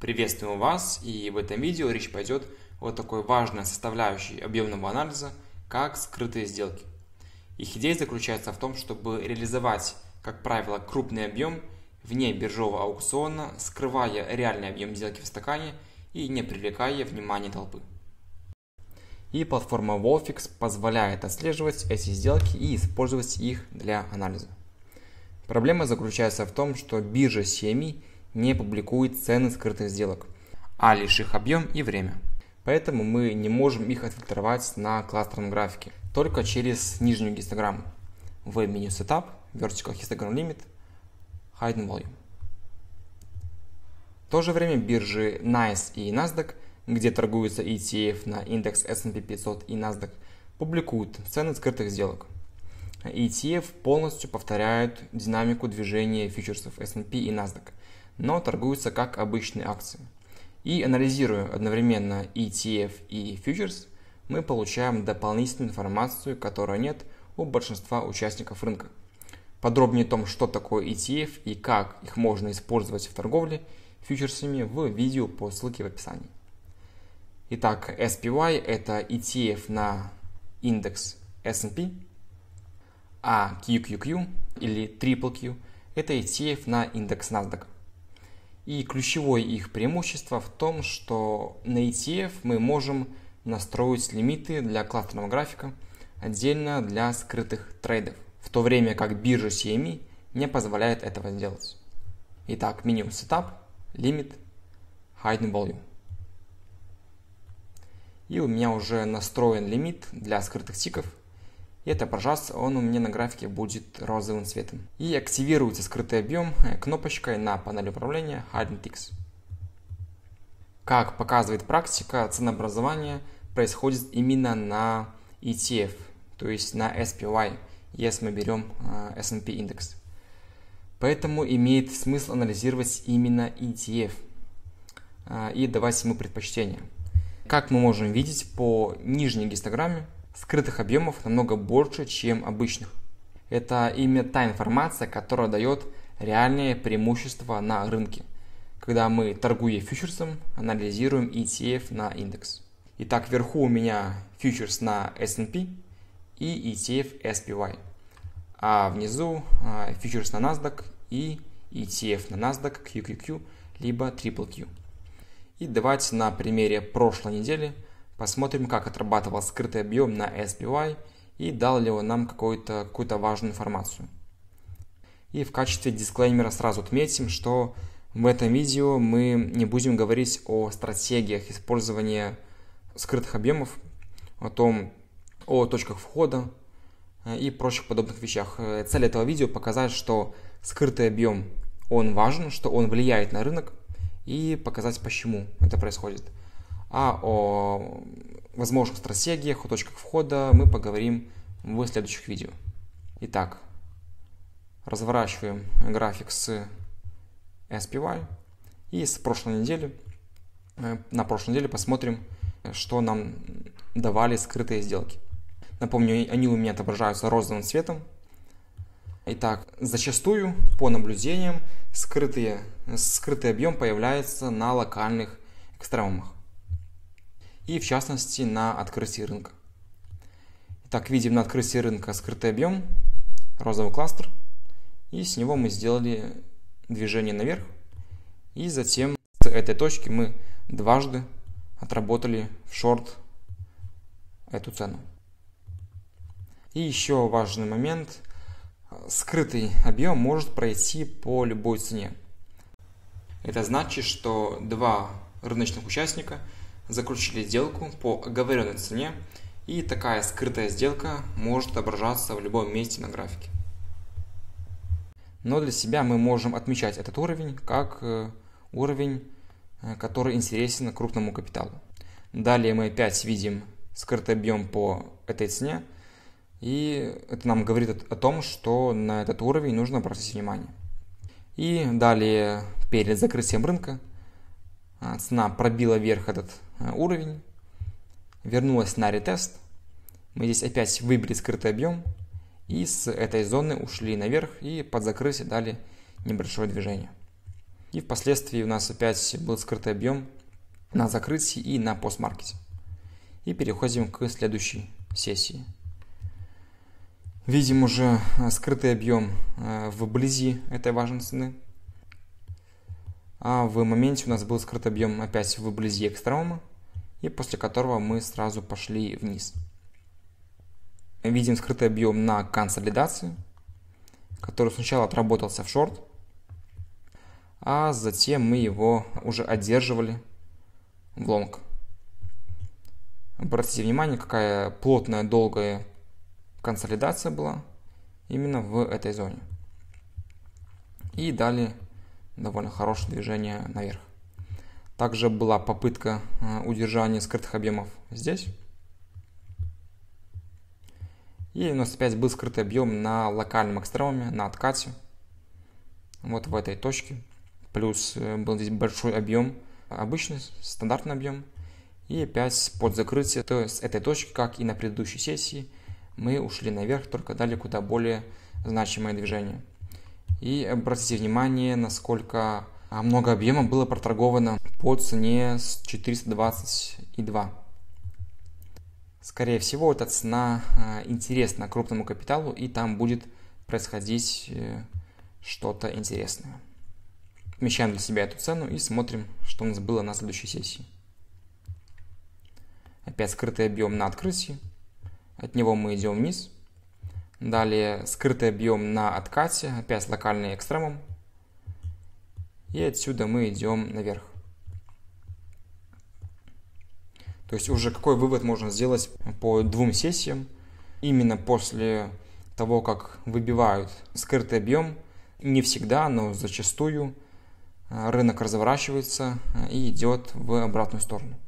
Приветствую вас, и в этом видео речь пойдет о такой важной составляющей объемного анализа, как скрытые сделки. Их идея заключается в том, чтобы реализовать, как правило, крупный объем вне биржевого аукциона, скрывая реальный объем сделки в стакане и не привлекая внимания толпы. И платформа VOLFIX позволяет отслеживать эти сделки и использовать их для анализа. Проблема заключается в том, что биржа CME не публикует цены скрытых сделок, а лишь их объем и время. Поэтому мы не можем их отфильтровать на кластерном графике, только через нижнюю гистограмму в меню Setup, Vertical Histogram Limit, Hidden Volume. В то же время биржи NICE и NASDAQ, где торгуются ETF на индекс S&P 500 и NASDAQ, публикуют цены скрытых сделок. ETF полностью повторяют динамику движения фьючерсов S&P и NASDAQ, но торгуются как обычные акции. И анализируя одновременно ETF и фьючерс, мы получаем дополнительную информацию, которой нет у большинства участников рынка. Подробнее о том, что такое ETF и как их можно использовать в торговле фьючерсами, в видео по ссылке в описании. Итак, SPY – это ETF на индекс S&P, а QQQ или Triple Q – это ETF на индекс NASDAQ. И ключевое их преимущество в том, что на ETF мы можем настроить лимиты для кластерного графика, отдельно для скрытых трейдов, в то время как биржа CME не позволяет этого сделать. Итак, меню Setup, Limit, Hidden Volume. И у меня уже настроен лимит для скрытых тиков. И отображаться он у меня на графике будет розовым цветом. И активируется скрытый объем кнопочкой на панели управления Hidden Ticks. Как показывает практика, ценообразование происходит именно на ETF, то есть на SPY, если мы берем S&P индекс. Поэтому имеет смысл анализировать именно ETF и давать ему предпочтение. Как мы можем видеть по нижней гистограмме, скрытых объемов намного больше, чем обычных. Это именно та информация, которая дает реальные преимущества на рынке, когда мы, торгуя фьючерсом, анализируем ETF на индекс. Итак, вверху у меня фьючерс на S&P и ETF SPY, а внизу фьючерс на NASDAQ и ETF на NASDAQ QQQ либо Triple Q. И давайте на примере прошлой недели посмотрим, как отрабатывал скрытый объем на SPY и дал ли он нам какую-то важную информацию. И в качестве дисклеймера сразу отметим, что в этом видео мы не будем говорить о стратегиях использования скрытых объемов, о точках входа и прочих подобных вещах. Цель этого видео показать, что скрытый объем, он важен, что он влияет на рынок, и показать, почему это происходит. А о возможных стратегиях, о точках входа мы поговорим в следующих видео. Итак, разворачиваем график с SPY и с прошлой недели. На прошлой неделе посмотрим, что нам давали скрытые сделки. Напомню, они у меня отображаются розовым цветом. Итак, зачастую по наблюдениям скрытый объем появляется на локальных экстремумах и в частности на открытии рынка. Итак, видим на открытии рынка скрытый объем, розовый кластер, и с него мы сделали движение наверх, и затем с этой точки мы дважды отработали в шорт эту цену. И еще важный момент. Скрытый объем может пройти по любой цене. Это значит, что два рыночных участника заключили сделку по оговоренной цене, и такая скрытая сделка может отображаться в любом месте на графике. Но для себя мы можем отмечать этот уровень как уровень, который интересен крупному капиталу. Далее мы опять видим скрытый объем по этой цене. И это нам говорит о том, что на этот уровень нужно обратить внимание. И далее, перед закрытием рынка, цена пробила вверх этот уровень, вернулась на ретест. Мы здесь опять выбрали скрытый объем и с этой зоны ушли наверх и под закрытие дали небольшое движение. И впоследствии у нас опять был скрытый объем на закрытии и на постмаркете. И переходим к следующей сессии. Видим уже скрытый объем вблизи этой важной цены. А в моменте у нас был скрытый объем опять вблизи экстремума, и после которого мы сразу пошли вниз. Видим скрытый объем на консолидации, который сначала отработался в шорт, а затем мы его уже одерживали в лонг. Обратите внимание, какая плотная, долгая консолидация была именно в этой зоне. И далее довольно хорошее движение наверх. Также была попытка удержания скрытых объемов здесь. И у нас опять был скрытый объем на локальном экстремуме, на откате. Вот в этой точке. Плюс был здесь большой объем, обычный, стандартный объем. И опять под закрытие, то есть с этой точки, как и на предыдущей сессии, мы ушли наверх, только дали куда более значимое движение. И обратите внимание, насколько много объема было проторговано по цене с 422. Скорее всего, эта цена интересна крупному капиталу, и там будет происходить что-то интересное. Отмечаем для себя эту цену и смотрим, что у нас было на следующей сессии. Опять скрытый объем на открытии. От него мы идем вниз. Далее скрытый объем на откате, опять локальный экстремум. И отсюда мы идем наверх. То есть уже какой вывод можно сделать по двум сессиям? Именно после того, как выбивают скрытый объем, не всегда, но зачастую рынок разворачивается и идет в обратную сторону.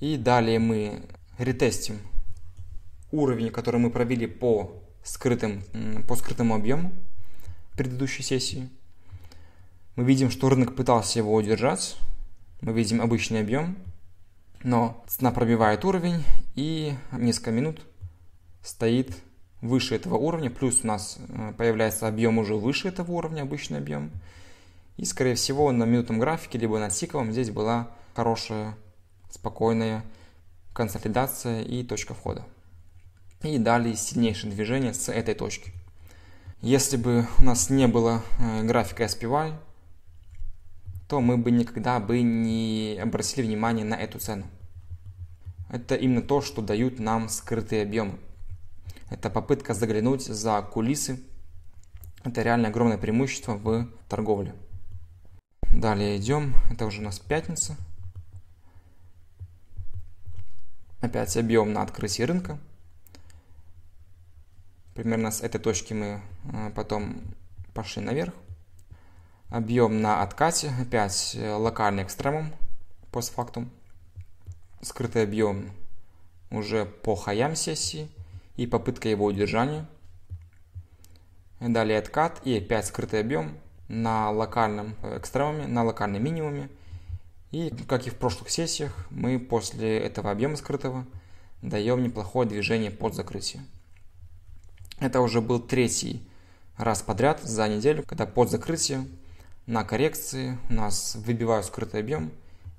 И далее мы ретестим уровень, который мы провели по скрытому объему предыдущей сессии. Мы видим, что рынок пытался его удержать. Мы видим обычный объем, но цена пробивает уровень и несколько минут стоит выше этого уровня. Плюс у нас появляется объем уже выше этого уровня, обычный объем. И, скорее всего, на минутном графике, либо на тиковом здесь была хорошая, спокойная консолидация и точка входа. И далее сильнейшее движение с этой точки. Если бы у нас не было графика SPY, то мы бы никогда бы не обратили внимание на эту цену. Это именно то, что дают нам скрытые объемы. Это попытка заглянуть за кулисы. Это реально огромное преимущество в торговле. Далее идем. Это уже у нас пятница. Опять объем на открытии рынка. Примерно с этой точки мы потом пошли наверх. Объем на откате, опять локальный экстремум постфактум. Скрытый объем уже по хаям сессии и попытка его удержания. Далее откат и опять скрытый объем на локальном экстремуме, на локальном минимуме. И как и в прошлых сессиях, мы после этого объема скрытого даем неплохое движение под закрытие. Это уже был третий раз подряд за неделю, когда под закрытие на коррекции у нас выбивают скрытый объем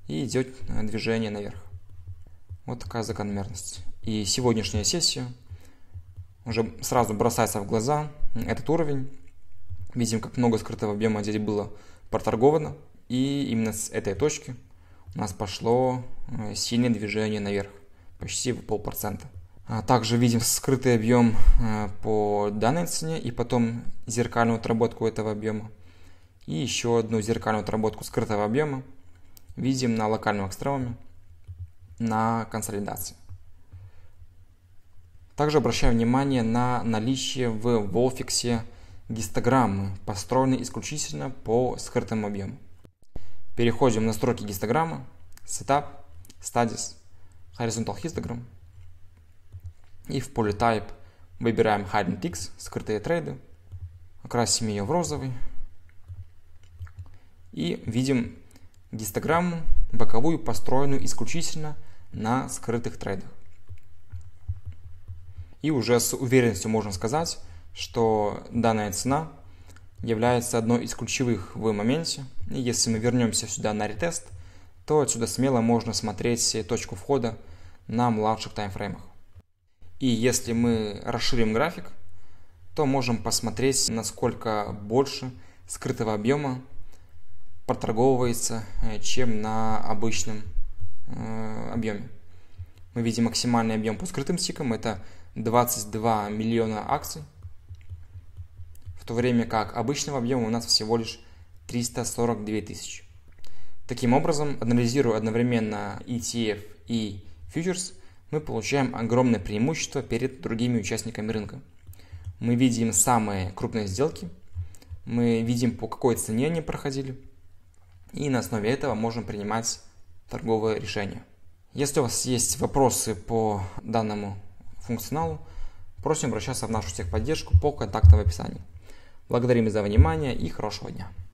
и идет движение наверх. Вот такая закономерность. И сегодняшняя сессия уже сразу бросается в глаза этот уровень. Видим, как много скрытого объема здесь было проторговано. И именно с этой точки у нас пошло сильное движение наверх, почти в 0,5%. Также видим скрытый объем по данной цене и потом зеркальную отработку этого объема. И еще одну зеркальную отработку скрытого объема видим на локальном экстремуме, на консолидации. Также обращаю внимание на наличие в VOLFIX гистограммы, построенной исключительно по скрытому объему. Переходим в настройки гистограммы, Setup, Studies, Horizontal Histogram. И в поле Type выбираем Hidden Ticks, скрытые трейды. Окрасим ее в розовый. И видим гистограмму боковую, построенную исключительно на скрытых трейдах. И уже с уверенностью можно сказать, что данная цена является одной из ключевых в моменте. И если мы вернемся сюда на ретест, то отсюда смело можно смотреть точку входа на младших таймфреймах. И если мы расширим график, то можем посмотреть, насколько больше скрытого объема проторговывается, чем на обычном объеме. Мы видим максимальный объем по скрытым стикам, это 22 миллиона акций, в то время как обычного объема у нас всего лишь 342 тысячи. Таким образом, анализируя одновременно ETF и фьючерс, мы получаем огромное преимущество перед другими участниками рынка. Мы видим самые крупные сделки, мы видим, по какой цене они проходили, и на основе этого можем принимать торговые решения. Если у вас есть вопросы по данному функционалу, просим обращаться в нашу техподдержку по контактам в описании. Благодарим за внимание и хорошего дня!